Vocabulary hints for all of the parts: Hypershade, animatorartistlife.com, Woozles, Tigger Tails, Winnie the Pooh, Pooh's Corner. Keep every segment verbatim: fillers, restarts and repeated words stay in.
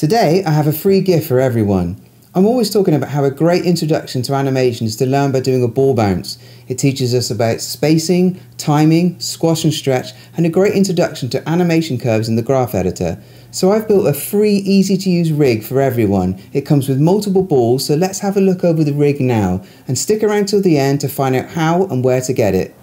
Today I have a free gift for everyone. I'm always talking about how a great introduction to animation is to learn by doing a ball bounce. It teaches us about spacing, timing, squash and stretch, and a great introduction to animation curves in the graph editor. So I've built a free, easy to use rig for everyone. It comes with multiple balls, so let's have a look over the rig now, and stick around till the end to find out how and where to get it.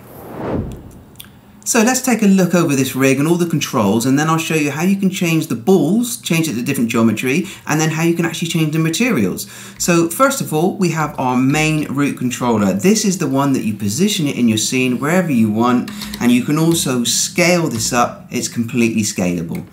So let's take a look over this rig and all the controls, and then I'll show you how you can change the balls, change it to different geometry, and then how you can actually change the materials. So first of all, we have our main root controller. This is the one that you position it in your scene wherever you want, and you can also scale this up. It's completely scalable.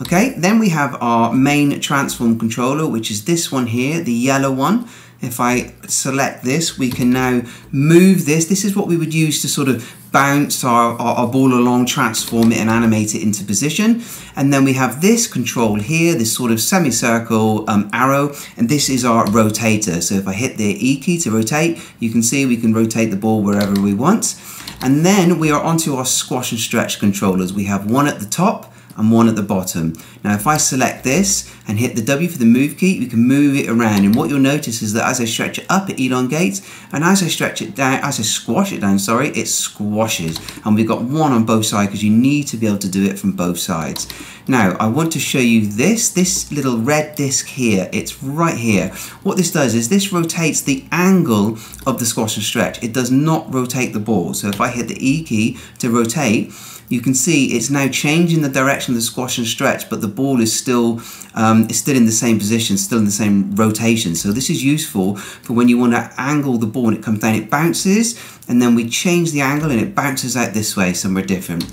Okay, then we have our main transform controller, which is this one here, the yellow one. If I select this, we can now move this. This is what we would use to sort of bounce our, our, our ball along, transform it and animate it into position. And then we have this control here, this sort of semicircle um, arrow, and this is our rotator. So if I hit the E key to rotate, you can see we can rotate the ball wherever we want. And then we are onto our squash and stretch controllers. We have one at the top and one at the bottom. Now if I select this and hit the W for the move key, we can move it around, and what you'll notice is that as I stretch it up, it elongates, and as I stretch it down, as I squash it down, sorry, it squashes, and we've got one on both sides because you need to be able to do it from both sides. Now I want to show you this, this little red disc here, it's right here. What this does is this rotates the angle of the squash and stretch. It does not rotate the ball. So if I hit the E key to rotate, you can see it's now changing the direction of the squash and stretch, but the ball is still um, is still in the same position, still in the same rotation. So this is useful for when you want to angle the ball and it comes down, it bounces, and then we change the angle and it bounces out this way somewhere different.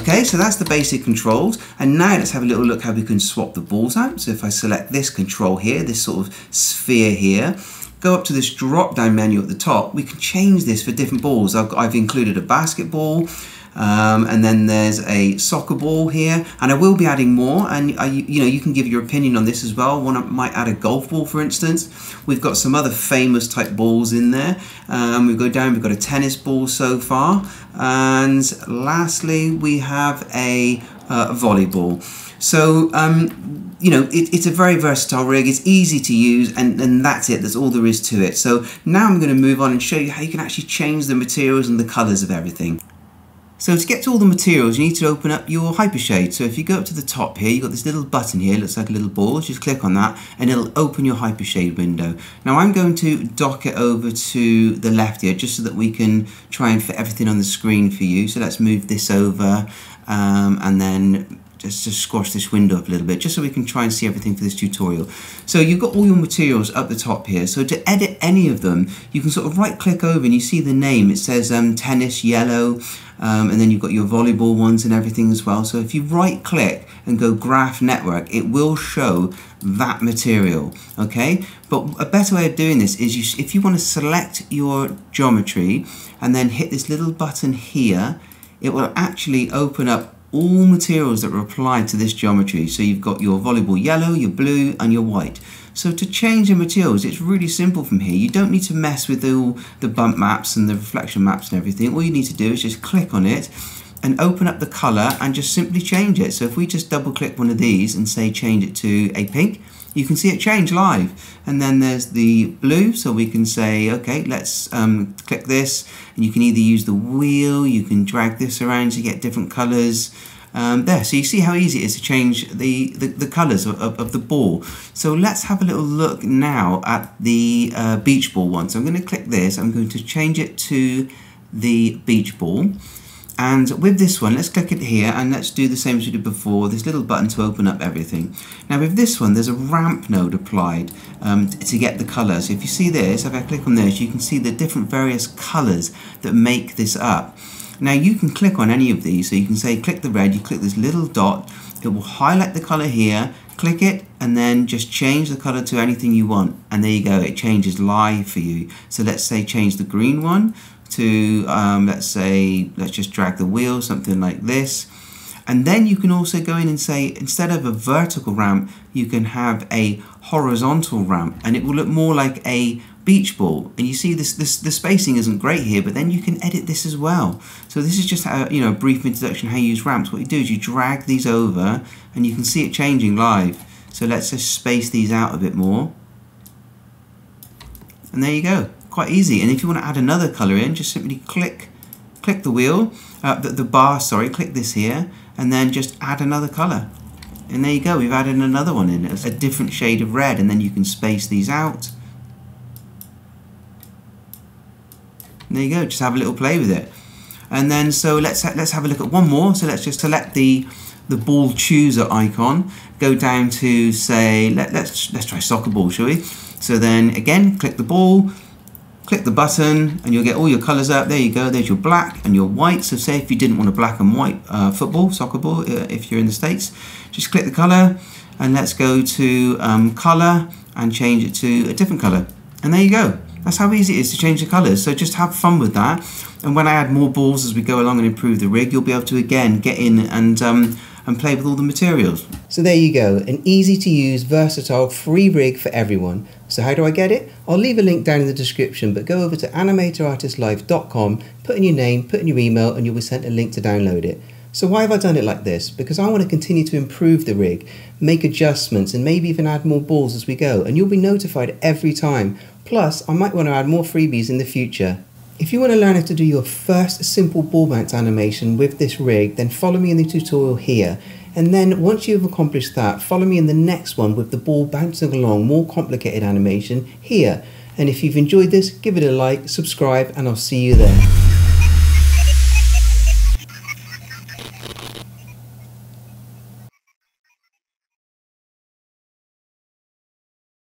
Okay, so that's the basic controls, and now let's have a little look how we can swap the balls out. So if I select this control here, this sort of sphere here, go up to this drop down menu at the top, we can change this for different balls. I've, I've included a basketball, Um, and then there's a soccer ball here, and I will be adding more, and I, you know, you can give your opinion on this as well. One I might add a golf ball, for instance. We've got some other famous type balls in there. Um, we go down, we've got a tennis ball so far, and lastly we have a uh, volleyball. So um, you know, it, it's a very versatile rig, it's easy to use, and, and that's it, that's all there is to it. So now I'm going to move on and show you how you can actually change the materials and the colours of everything. So to get to all the materials, you need to open up your Hypershade. So if you go up to the top here, you've got this little button here, looks like a little ball, just click on that and it'll open your Hypershade window. Now I'm going to dock it over to the left here, just so that we can try and fit everything on the screen for you. So let's move this over um, and then just, just squash this window up a little bit, just so we can try and see everything for this tutorial. So you've got all your materials up the top here. So to edit any of them, you can sort of right click over and you see the name, it says um, tennis, yellow, Um, and then you've got your volleyball ones and everything as well. So if you right click and go graph network, it will show that material, okay? But a better way of doing this is you, if you want to select your geometry and then hit this little button here, it will actually open up all materials that are applied to this geometry. So you've got your volleyball yellow, your blue and your white. So to change the materials, it's really simple from here. You don't need to mess with all the bump maps and the reflection maps and everything. All you need to do is just click on it and open up the color and just simply change it. So if we just double click one of these and say change it to a pink, you can see it change live. And then there's the blue, so we can say, okay, let's um, click this, and you can either use the wheel, you can drag this around to get different colors. Um, there, so you see how easy it is to change the, the, the colours of, of, of the ball. So let's have a little look now at the uh, beach ball one. So I'm going to click this, I'm going to change it to the beach ball. And with this one, let's click it here and let's do the same as we did before, this little button to open up everything. Now with this one, there's a ramp node applied um, to get the colour. So if you see this, if I click on this, you can see the different various colours that make this up. Now you can click on any of these, so you can say click the red, you click this little dot, it will highlight the colour here, click it and then just change the colour to anything you want, and there you go, it changes live for you. So let's say change the green one to, um, let's say, let's just drag the wheel, something like this. And then you can also go in and say, instead of a vertical ramp, you can have a horizontal ramp, and it will look more like a beach ball. And you see this, this the spacing isn't great here, but then you can edit this as well. So this is just how, you know, a brief introduction how you use ramps. What you do is you drag these over and you can see it changing live. So let's just space these out a bit more. And there you go, quite easy. And if you want to add another color in, just simply click click the wheel, uh, the, the bar, sorry, click this here, and then just add another color. And there you go, we've added another one in, it's a different shade of red, and then you can space these out. And there you go, just have a little play with it. And then, so let's, ha let's have a look at one more. So let's just select the, the ball chooser icon, go down to say, let, let's, let's try soccer ball, shall we? So then again, click the ball, click the button, and you'll get all your colors up. There you go, there's your black and your white. So say if you didn't want a black and white uh, football, soccer ball, uh, if you're in the States, just click the color, and let's go to um, color and change it to a different color. And there you go. That's how easy it is to change the colors. So just have fun with that. And when I add more balls as we go along and improve the rig, you'll be able to again get in and um, and play with all the materials. So there you go, an easy to use, versatile, free rig for everyone. So how do I get it? I'll leave a link down in the description, but go over to animator artist life dot com, put in your name, put in your email, and you'll be sent a link to download it. So why have I done it like this? Because I want to continue to improve the rig, make adjustments, and maybe even add more balls as we go, and you'll be notified every time. Plus, I might want to add more freebies in the future. If you want to learn how to do your first simple ball bounce animation with this rig, then follow me in the tutorial here. And then once you've accomplished that, follow me in the next one with the ball bouncing along, more complicated animation here. And if you've enjoyed this, give it a like, subscribe, and I'll see you there.